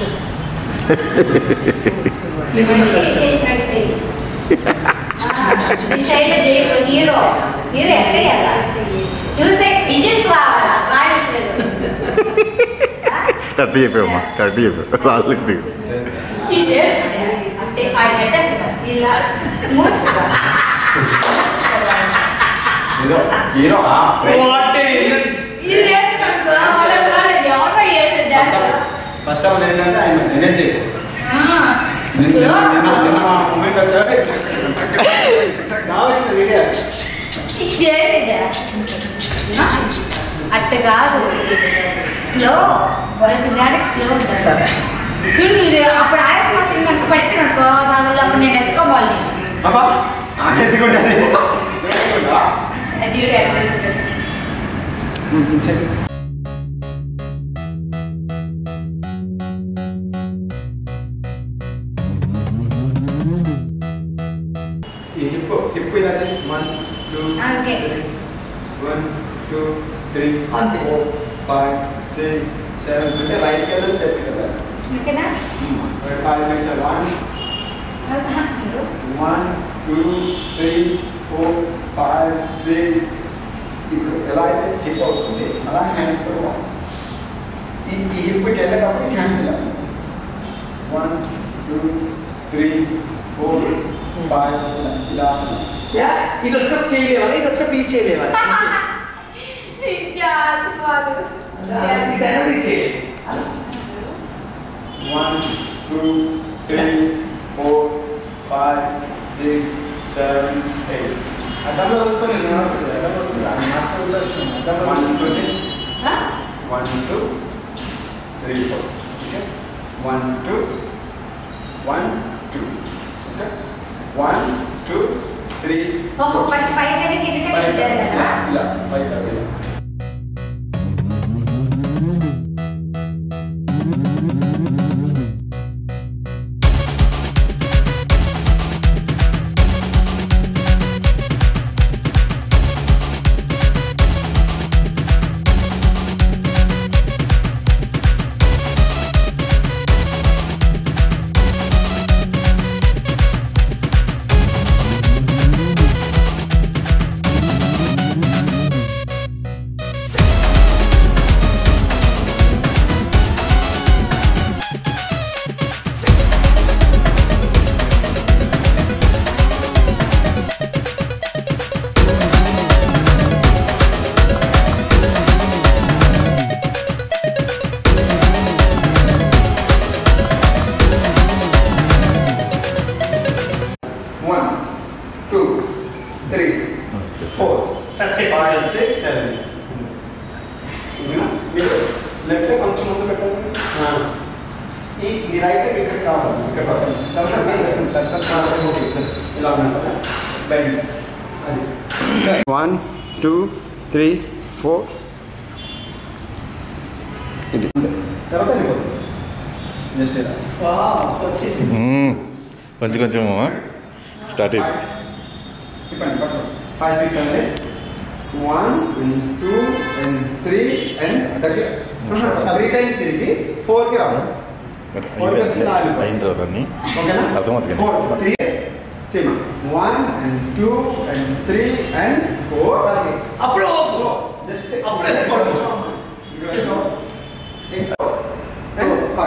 First of all, I am energetic. Now it's the video. Slow. Slow. Yeah, it's a tree level, it's a beach level. One, two, three, four, 5, 6, 7, 8. One, two, three, four. Oh, first five minutes it is going to be done. Yeah, 5 minutes. Started. 5, 6, 7, 8. 1, 2, 3, and every time 3, 4 round. 4, 3, 1, 2, 3, and 4. Upload. Just upload. And 5.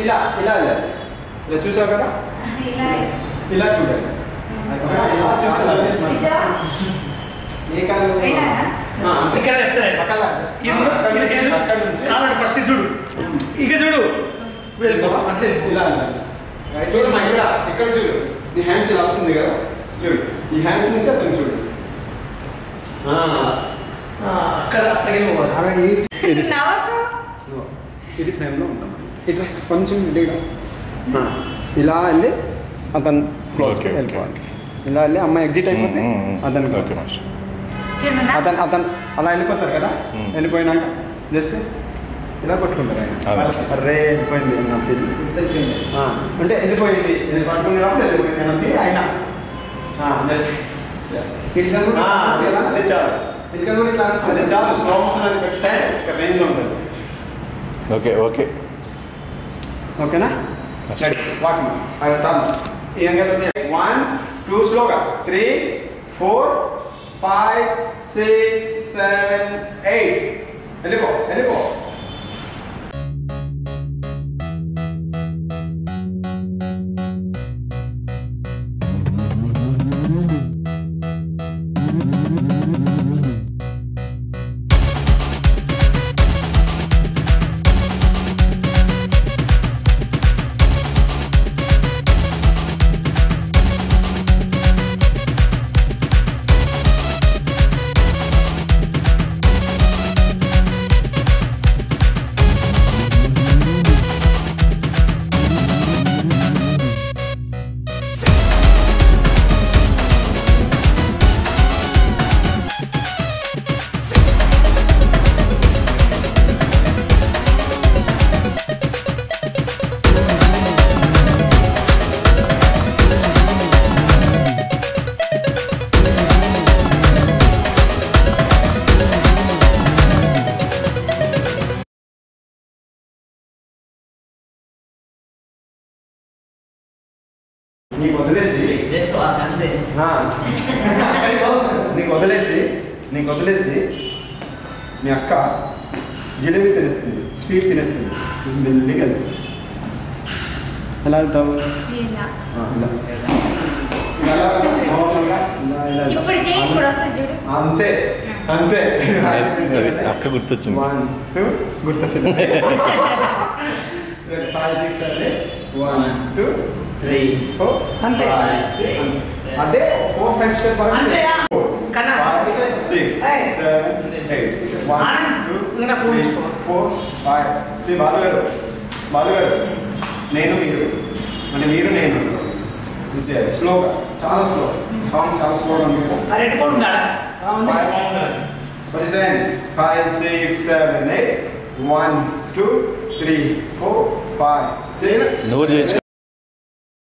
Ila. I exit and then go. Okay. Okay na? Ready? Walk me. I will come. 1, 2, slow. 3, 4, 5, 6, 7, 8. Elbow.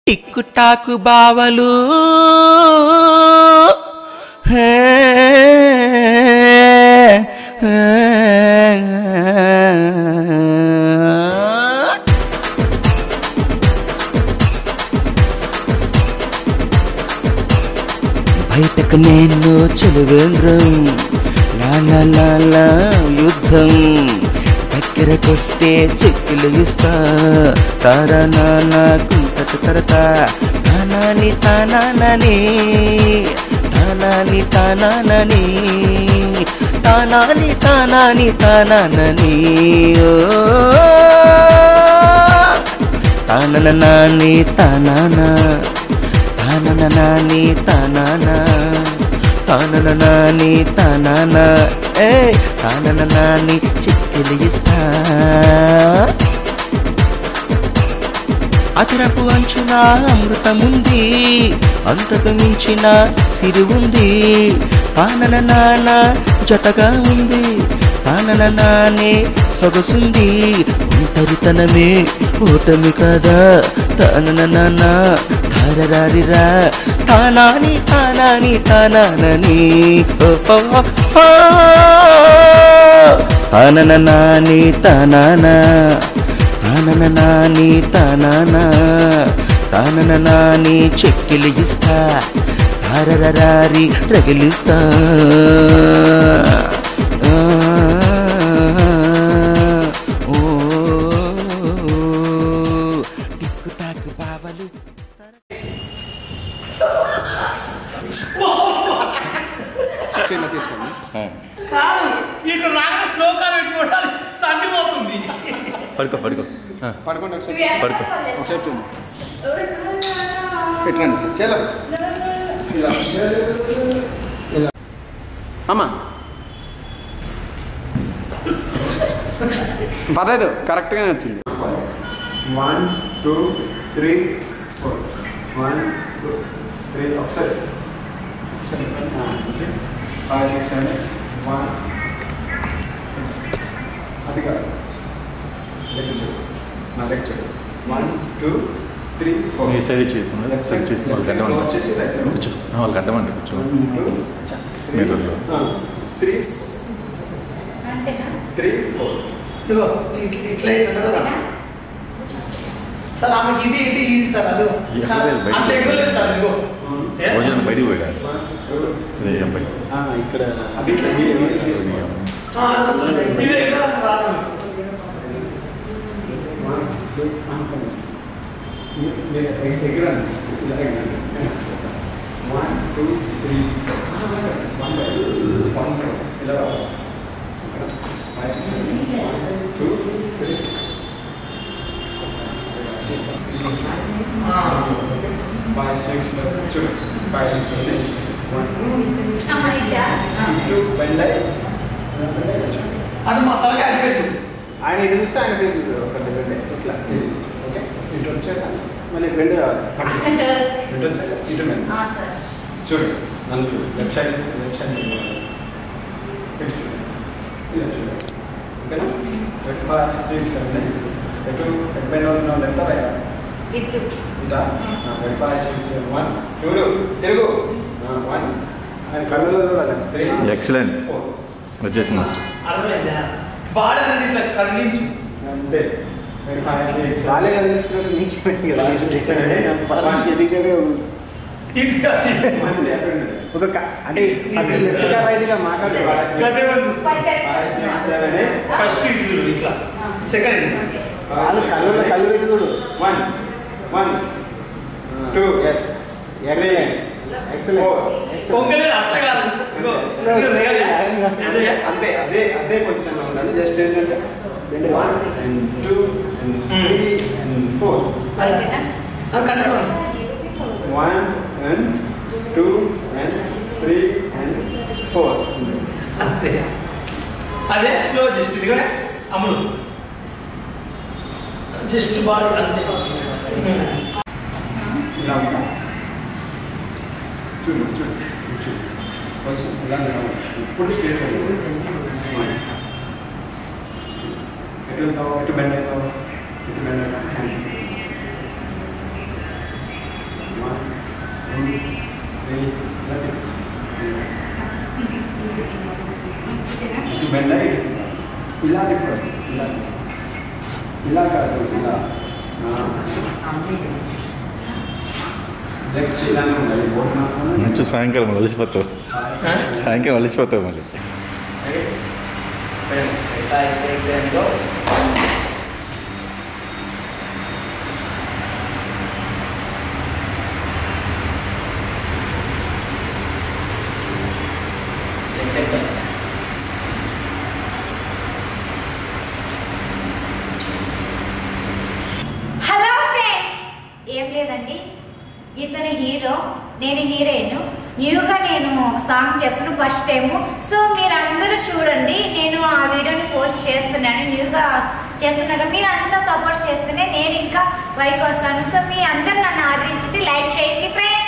టిక్కుటాకు బావలు హే బయటకు నేను చెలువేంద్రం లాలా లాలా యుద్ధం దగ్గరకొస్తే చెక్కులు ఇస్తా తారా నానా తరతా తానాని తానాననే తానాని తానాననే తానాని తానాని తానాననే ఓ తానననాని తానానా తానననాని తానానా తానననాని తానానా ఏ తానననాని చిక్కిలిస్తా అతరపు అంచున అమృతముంది అంతకు మించిన సిరివుంది తానన నాన్న జతగా ఉంది తానన నానే సొగసుంది ఒంటరితనమే ఓటమి కదా తానన నాన్న తారరారిరా తానాని తానాని తానానని తానన నాని తానానా తానన నాని తానానా తానన నాని చెక్కిలి ఇస్తా తారరారి రగిలిస్తా టిక్కుటాకు బావలు తీసుకోండి ఇక్కడ రాక శ్లోకాలు పెట్టుకోవడానికి తగ్గిపోతుంది పడుకో పడుకో పడుకోండి ఒకసారి పడుకో ఒకసారి చూడండి పెట్టండి సార్ చాలా ఇలా అమ్మా పర్లేదు కరెక్ట్గానే వచ్చింది 1 2 3 4 1 2 3 ఒకసారి 5 6 7 1 అది కాదు నా లెగ్ చూడు 1 2 3 4 ఈ సైడ్ చేతున్నా లెగ్ సైడ్ చేతున్నా గంటమండి వచ్చేసి లెగ్ చూడు నాలుగు గంటమండి చూడు 3 అంతేనా 3 4 ఇగో ఇట్లా ఇట్లా కదా Sir, I am easy, sir. Excellent. Why? Because so, me under na naadrinchiti like cheyandi friends.